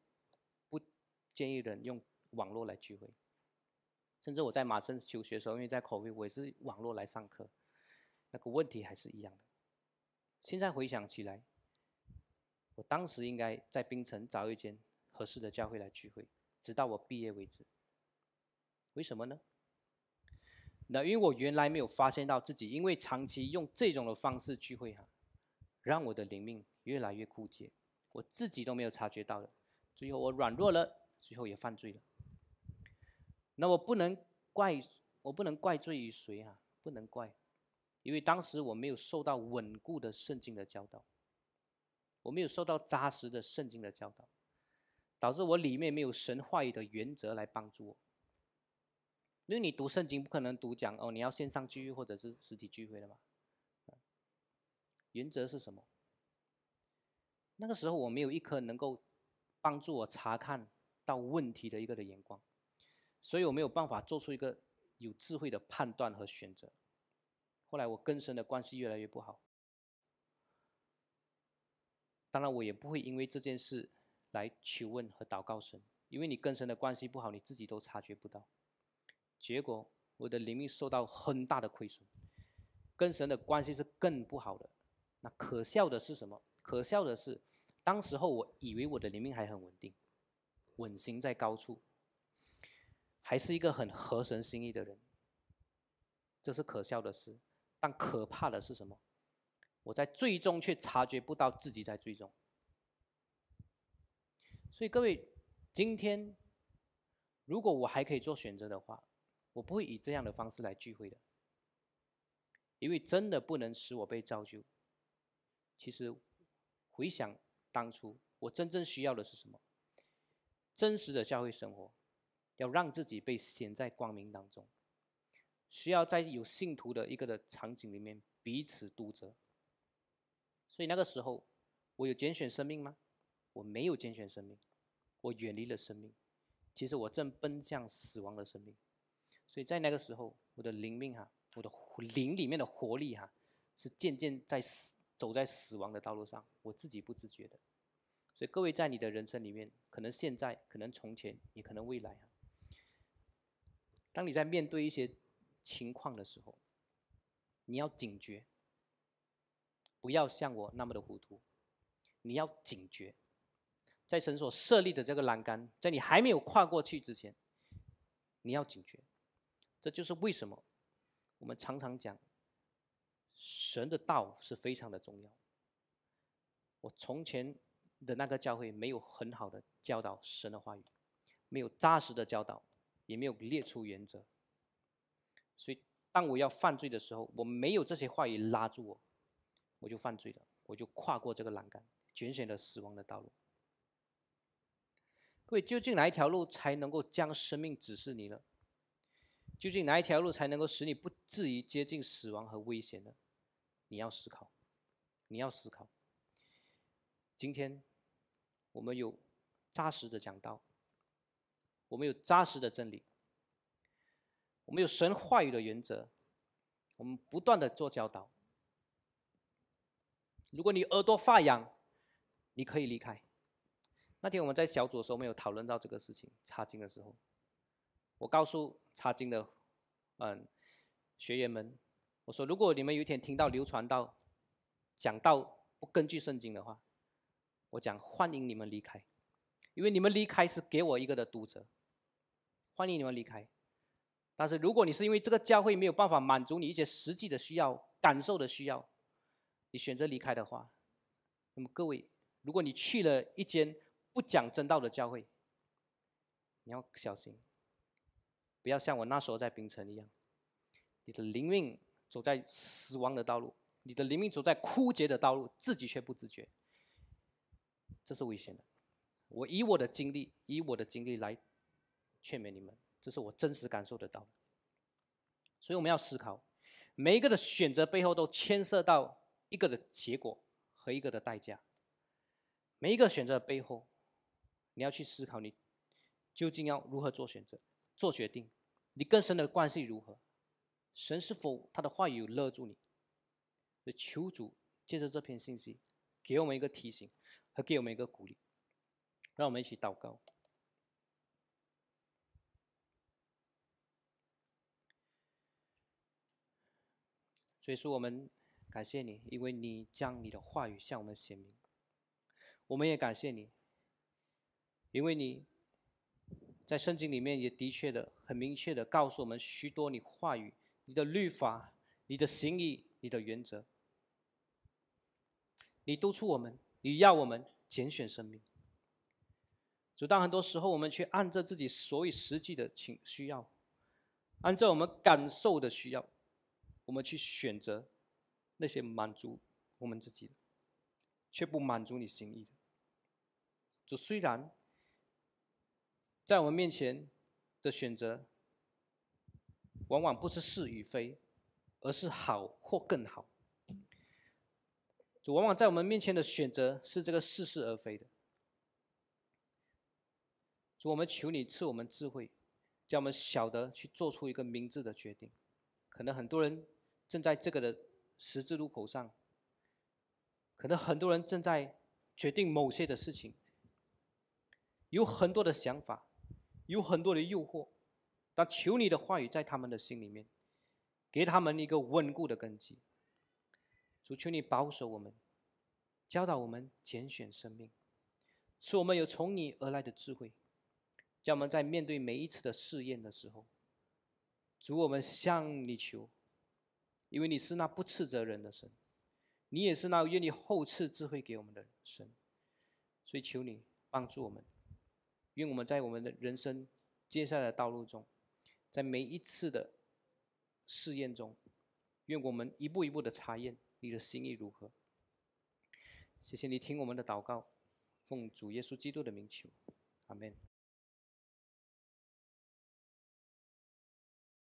不建议人用网络来聚会。甚至我在马政求学的时候，因为在口碑，我也是网络来上课，那个问题还是一样的。现在回想起来，我当时应该在槟城找一间合适的教会来聚会，直到我毕业为止。为什么呢？ 那因为我原来没有发现到自己，因为长期用这种的方式聚会让我的灵命越来越枯竭，我自己都没有察觉到的。最后我软弱了，最后也犯罪了。那我不能怪罪于谁不能怪，因为当时我没有受到稳固的圣经的教导，我没有受到扎实的圣经的教导，导致我里面没有神话语的原则来帮助我。 因为你读圣经不可能读讲哦，你要线上聚会或者是实体聚会的嘛。原则是什么？那个时候我没有一颗能够帮助我查看到问题的眼光，所以我没有办法做出一个有智慧的判断和选择。后来我跟神的关系越来越不好。当然，我也不会因为这件事来求问和祷告神，因为你跟神的关系不好，你自己都察觉不到。 结果，我的灵命受到很大的亏损，跟神的关系是更不好的。那可笑的是什么？可笑的是，当时候我以为我的灵命还很稳定，稳行在高处，还是一个很合神心意的人。这是可笑的事。但可怕的是什么？我在最终却察觉不到自己在最终。所以各位，今天如果我还可以做选择的话， 我不会以这样的方式来聚会的，因为真的不能使我被造就。其实回想当初，我真正需要的是什么？真实的教会生活，要让自己被显在光明当中，需要在有信徒的场景里面彼此督责。所以那个时候，我有拣选生命吗？我没有拣选生命，我远离了生命。其实我正奔向死亡的生命。 所以在那个时候，我的灵命我的灵里面的活力是渐渐在走在死亡的道路上，我自己不自觉的。所以各位在你的人生里面，可能现在，可能从前，也可能未来当你在面对一些情况的时候，你要警觉，不要像我那么的糊涂，你要警觉，在神所设立的这个栏杆，在你还没有跨过去之前，你要警觉。 这就是为什么我们常常讲神的道是非常的重要。我从前的那个教会没有很好的教导神的话语，没有扎实的教导，也没有列出原则。所以当我要犯罪的时候，我没有这些话语拉住我，我就犯罪了，我就跨过这个栏杆，卷选了死亡的道路。各位，究竟哪一条路才能够将生命指示你呢？ 究竟哪一条路才能够使你不至于接近死亡和危险呢？你要思考，你要思考。今天我们有扎实的讲道，我们有扎实的真理，我们有神话语的原则，我们不断的做教导。如果你耳朵发痒，你可以离开。那天我们在小组的时候没有讨论到这个事情，查经的时候。 我告诉查经的学员们，我说，如果你们有一天听到流传到讲到不根据圣经的话，我讲欢迎你们离开，因为你们离开是给我的督责，欢迎你们离开。但是如果你是因为这个教会没有办法满足你一些实际的需要、感受的需要，你选择离开的话，那么各位，如果你去了一间不讲真道的教会，你要小心。 不要像我那时候在槟城一样，你的灵命走在死亡的道路，你的灵命走在枯竭的道路，自己却不自觉，这是危险的。我以我的经历，来劝勉你们，这是我真实感受得到的。所以我们要思考，每一个的选择背后都牵涉到一个的结果和一个的代价。每一个选择背后，你要去思考，你究竟要如何做选择。 做决定，你跟神的关系如何？神是否他的话语有勒住你？求主借着这篇信息，给我们一个提醒和给我们一个鼓励。让我们一起祷告。所以说，我们感谢你，因为你将你的话语向我们显明。我们也感谢你，因为你在圣经里面也的确的、很明确的告诉我们许多你话语、你的律法、你的行义、你的原则。你督促我们，你要我们拣选生命。主，当很多时候我们去按照自己所有实际的需要，按照我们感受的需要，我们去选择那些满足我们自己的，却不满足你心意的。主，虽然在我们面前的选择往往不是是与非，而是好或更好。主，往往在我们面前的选择是这个似是而非的。主，我们求你赐我们智慧，叫我们晓得去做出一个明智的决定。可能很多人正在这个的十字路口上，可能很多人正在决定某些的事情，有很多的想法，有很多的诱惑，但求你的话语在他们的心里面，给他们一个稳固的根基。主，求你保守我们，教导我们拣选生命，赐我们有从你而来的智慧，叫我们在面对每一次的试验的时候，主，我们向你求，因为你是那不斥责人的神，你也是那愿意厚赐智慧给我们的神。所以求你帮助我们，愿我们在我们的人生接下来的道路中，在每一次的试验中，愿我们一步一步的查验你的心意如何。谢谢你听我们的祷告，奉主耶稣基督的名求，阿们。